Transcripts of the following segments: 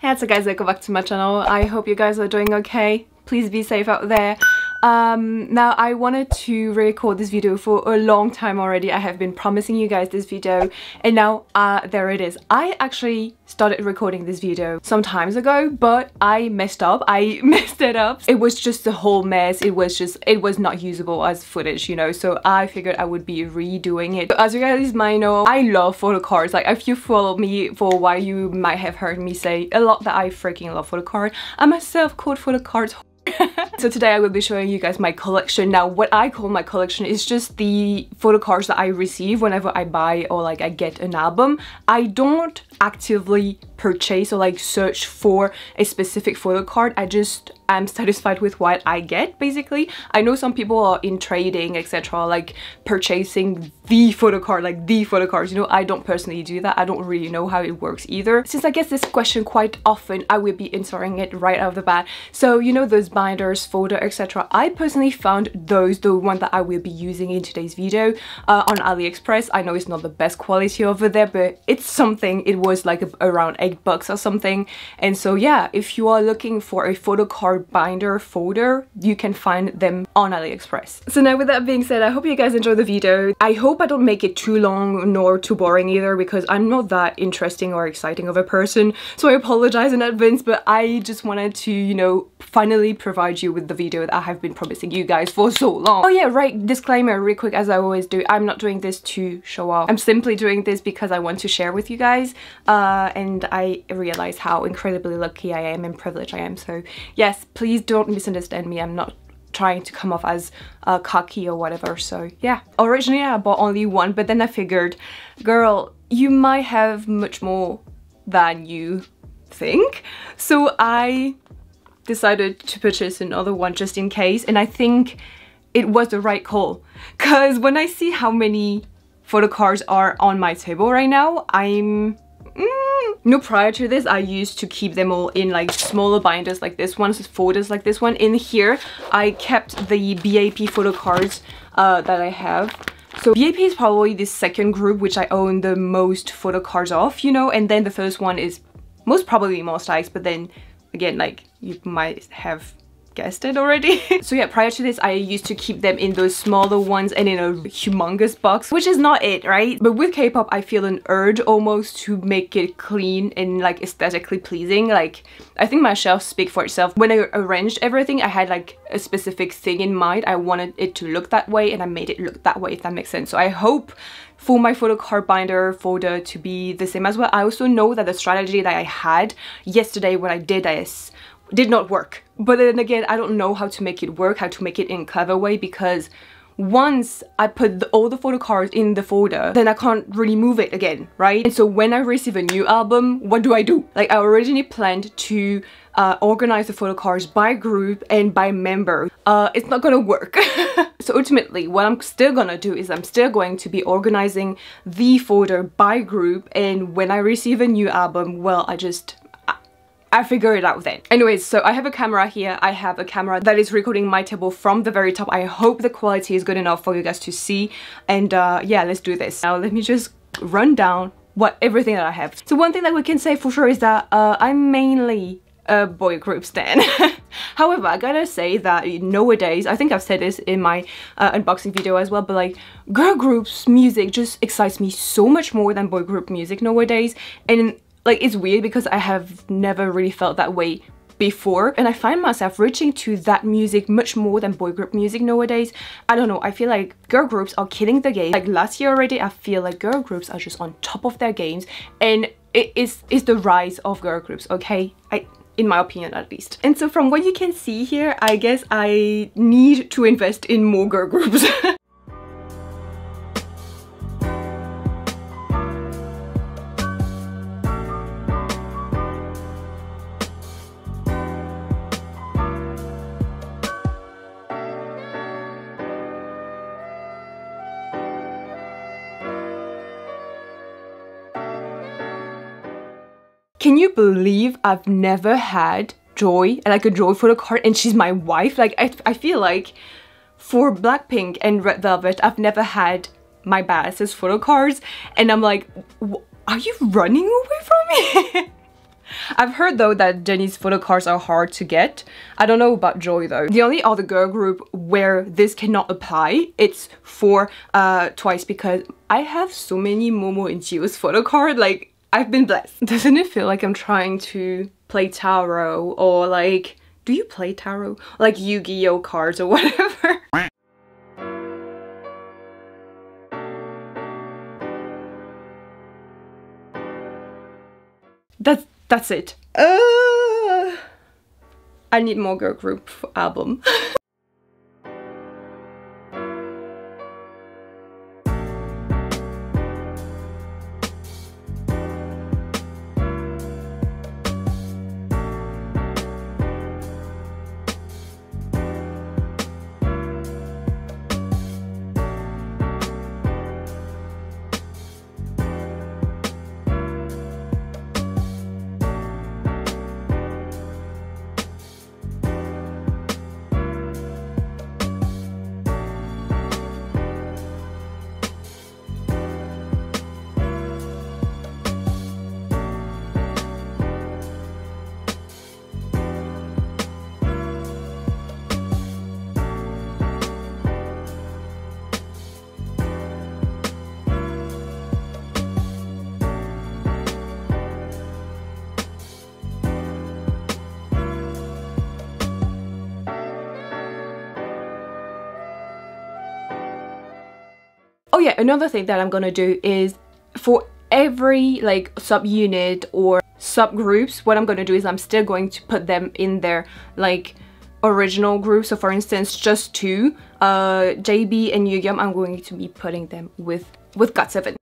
Hey, what's up guys, welcome back to my channel. I hope you guys are doing okay. Please be safe out there. Now I wanted to record this video for a long time already. I have been promising you guys this video and now there it is. I actually started recording this video some time ago, but I messed up. I messed it up. It was just a whole mess. It was not usable as footage, you know, so I figured I would be redoing it. As you guys might know, I love photo cards. Like, if you follow me for a while, you might have heard me say a lot that I freaking love photo cards. I myself called photo cards. So today I will be showing you guys my collection. Now, what I call my collection is just the photo cards that I receive whenever I buy or like I get an album. I don't actively purchase or like search for a specific photo card. I just am satisfied with what I get, basically. I know some people are in trading, etc., like purchasing the photo card, like the photo cards, you know. I don't personally do that. I don't really know how it works either. Since I get this question quite often, I will be answering it right out of the bat. So, you know, those binders, folder, etc., I personally found those, the one that I will be using in today's video, on AliExpress. I know it's not the best quality over there, but it's something. It was like around $8 or something. And so yeah, if you are looking for a photo card binder folder, you can find them on AliExpress. So now, with that being said, I hope you guys enjoy the video. I hope I don't make it too long nor too boring either, because I'm not that interesting or exciting of a person, so I apologize in advance, but I just wanted to, you know, finally provide you with the video that I have been promising you guys for so long. Oh yeah, right, disclaimer real quick, as I always do. I'm not doing this to show off. I'm simply doing this because I want to share with you guys, and I realize how incredibly lucky I am and privileged I am. So yes, please don't misunderstand me. I'm not trying to come off as cocky or whatever. So yeah, originally I bought only one, but then I figured, girl, you might have much more than you think. So I decided to purchase another one just in case, and I think it was the right call, because when I see how many photo cards are on my table right now, I'm no, prior to this, I used to keep them all in like smaller binders like this one, folders like this one. In here, I kept the BAP photo cards that I have. So BAP is probably the second group which I own the most photo cards of, you know, and then the first one is most probably Monsta X, but then again, like you might have guessed it already. So yeah, prior to this, I used to keep them in those smaller ones and in a humongous box, which is not it, right? But with K-pop, I feel an urge almost to make it clean and like aesthetically pleasing. Like, I think my shelf speaks for itself. When I arranged everything, I had like a specific thing in mind. I wanted it to look that way, and I made it look that way, if that makes sense. So I hope for my photo card binder folder to be the same as well. I also know that the strategy that I had yesterday when I did this did not work. But then again, I don't know how to make it work, how to make it in a clever way, because once I put all the photo cards in the folder, then I can't really move it again, right? And so when I receive a new album, what do I do? Like, I originally planned to organize the photo cards by group and by member. It's not gonna work. So ultimately, what I'm still gonna do is I'm still going to be organizing the folder by group, and when I receive a new album, well, I figure it out then. Anyways, so I have a camera here. I have a camera that is recording my table from the very top. I hope the quality is good enough for you guys to see. And yeah, let's do this. Now let me just run down everything that I have. So one thing that we can say for sure is that I'm mainly a boy group stan. However, I gotta say that nowadays, I think I've said this in my unboxing video as well, but like, girl groups music just excites me so much more than boy group music nowadays. And like, it's weird because I have never really felt that way before, and I find myself reaching to that music much more than boy group music nowadays. I don't know, I feel like girl groups are killing the game. Like last year already, I feel like girl groups are just on top of their games, and it's the rise of girl groups, okay? In my opinion, at least. And so from what you can see here, I guess I need to invest in more girl groups. Can you believe I've never had Joy, like a Joy photo card, and she's my wife? Like, I feel like for Blackpink and Red Velvet, I've never had my badasses photo cards, and I'm like, are you running away from me? I've heard though that Jennie's photo cards are hard to get. I don't know about Joy though. The only other girl group where this cannot apply, it's for Twice, because I have so many Momo and Gio's photo card, like I've been blessed. Doesn't it feel like I'm trying to play tarot, or like, do you play tarot? Like Yu-Gi-Oh cards or whatever. That's it. I need more girl group album. Oh yeah, another thing that I'm gonna do is for every like subunit or subgroups, what I'm gonna do is I'm still going to put them in their like original group. So for instance, just two, JB and Yugyeom, I'm going to be putting them with GOT7.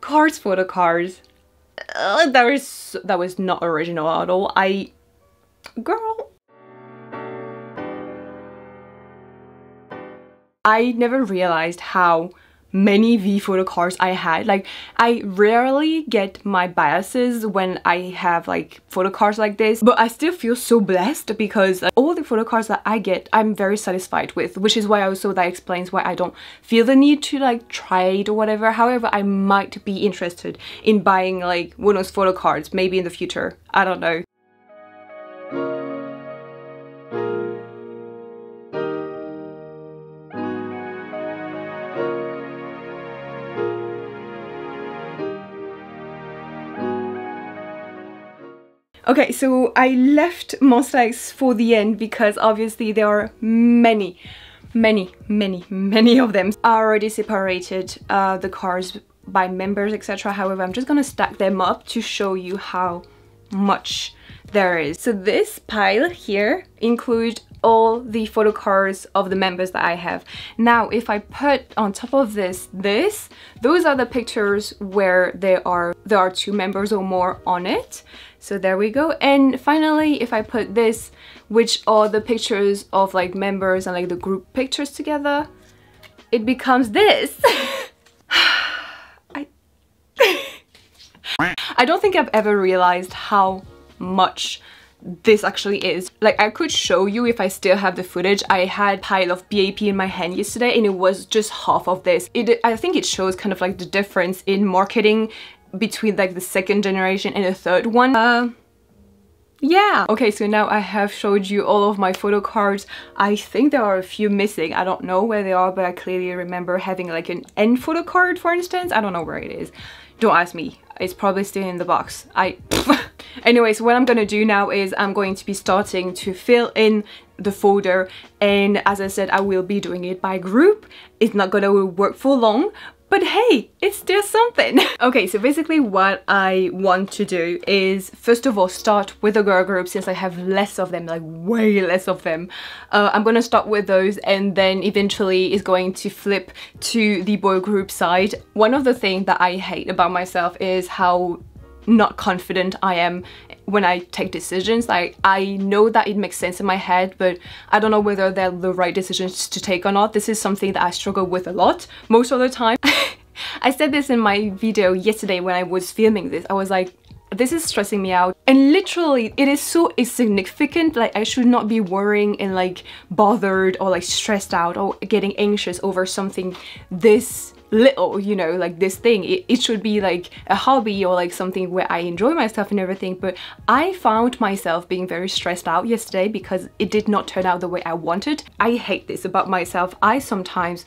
Cards, photo cards. That was not original at all. I never realized how many V photo cards I had. Like, I rarely get my biases when I have like photo cards like this, but I still feel so blessed because like, all the photo cards that I get, I'm very satisfied with, which is why also that explains why I don't feel the need to like try it or whatever. However, I might be interested in buying like one of those photo cards maybe in the future. I don't know. Okay, so I left Monsta X for the end because obviously there are many of them. I already separated the cards by members, etc. However, I'm just gonna stack them up to show you how much there is. So this pile here includes all the photo cards of the members that I have. Now, if I put on top of this, those are the pictures where there are two members or more on it. So there we go. And finally, if I put this, which are the pictures of like members and like the group pictures together, it becomes this. I don't think I've ever realized how much this actually is. Like, I could show you if I still have the footage. I had a pile of BAP in my hand yesterday and it was just half of this. I think it shows kind of like the difference in marketing between like the second generation and the third one. Yeah. Okay, so now I have showed you all of my photo cards. I think there are a few missing. I don't know where they are, but I clearly remember having like an end photo card, for instance. I don't know where it is. Don't ask me. It's probably still in the box. Anyway, so what I'm gonna do now is I'm going to be starting to fill in the folder, and as I said, I will be doing it by group. It's not gonna work for long, but hey, it's still something. Okay, so basically what I want to do is first of all start with the girl group, since I have less of them, like way less of them. I'm gonna start with those, and then eventually it's going to flip to the boy group side. One of the things that I hate about myself is how not confident I am when I take decisions. Like, I know that it makes sense in my head, but I don't know whether they're the right decisions to take or not. This is something that I struggle with a lot most of the time. I said this in my video yesterday when I was filming this. I was like, this is stressing me out, and literally it is so insignificant. Like, I should not be worrying and like bothered or like stressed out or getting anxious over something this little, you know, like this thing. It should be like a hobby or like something where I enjoy myself and everything, but I found myself being very stressed out yesterday because it did not turn out the way I wanted. I hate this about myself. I sometimes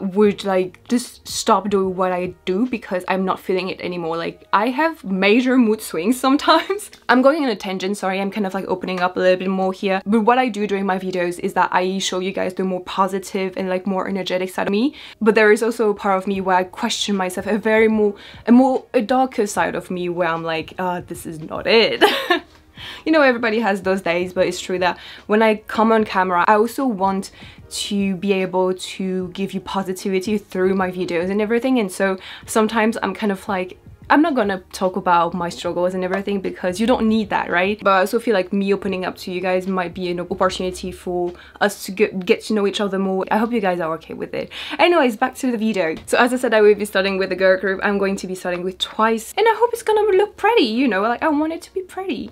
would like just stop doing what I do because I'm not feeling it anymore. Like, I have major mood swings sometimes. I'm going on a tangent, sorry, I'm kind of like opening up a little bit more here, but what I do during my videos is that I show you guys the more positive and like more energetic side of me, but there is also a part of me where I question myself, a darker side of me where I'm like, this is not it. You know, everybody has those days, but it's true that when I come on camera, I also want to be able to give you positivity through my videos and everything, and so sometimes I'm kind of like, I'm not gonna talk about my struggles and everything because you don't need that, right? But I also feel like me opening up to you guys might be an opportunity for us to get to know each other more. I hope you guys are okay with it. Anyways, back to the video. So as I said, I will be starting with the girl group. I'm going to be starting with Twice, and I hope it's gonna look pretty, you know, like I want it to be pretty.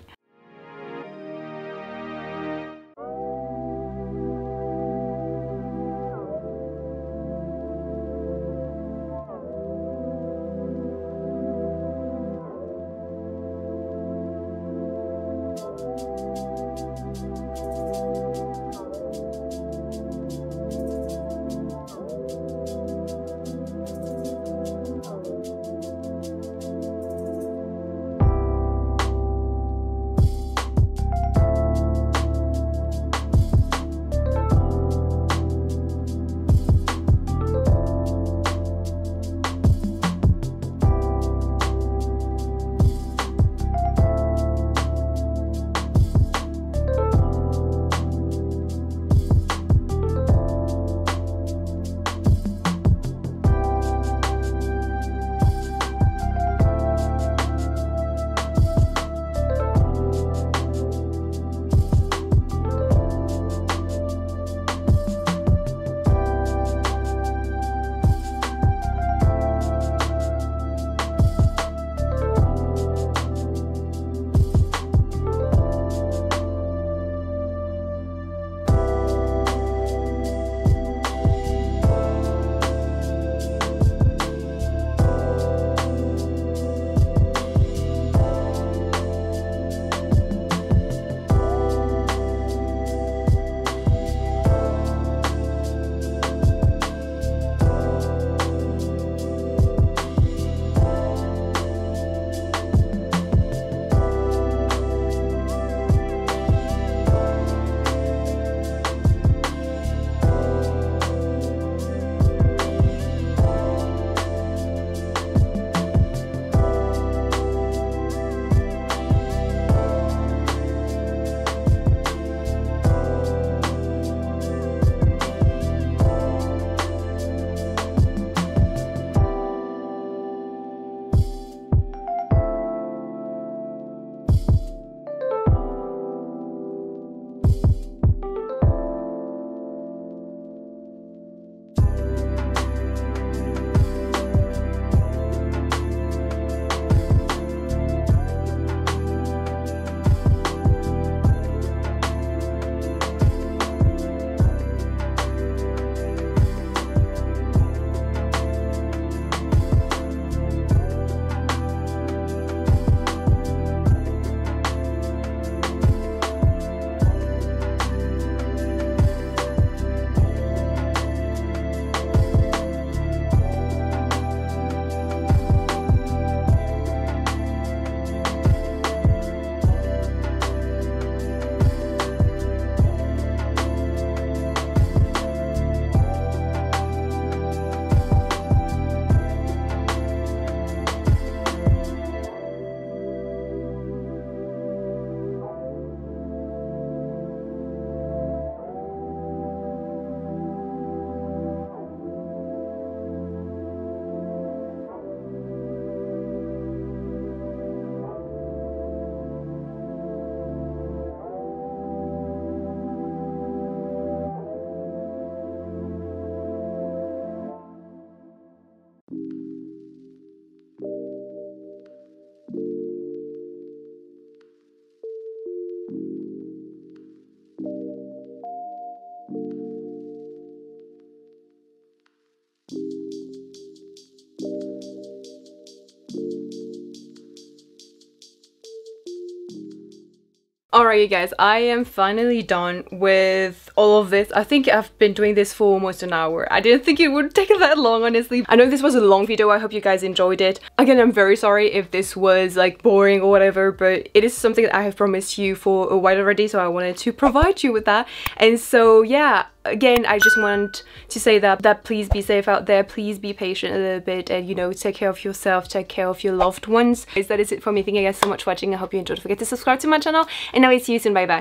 Alright you guys, I am finally done with all of this. I think I've been doing this for almost an hour. I didn't think it would take that long, honestly. I know this was a long video, I hope you guys enjoyed it. Again, I'm very sorry if this was like boring or whatever, but it is something that I have promised you for a while already, so I wanted to provide you with that. And so yeah, again, I just want to say that please be safe out there, please be patient a little bit, and you know, take care of yourself, take care of your loved ones. That is it for me. Thank you guys so much for watching. I hope you enjoyed. Don't forget to subscribe to my channel, and I will see you soon. Bye bye.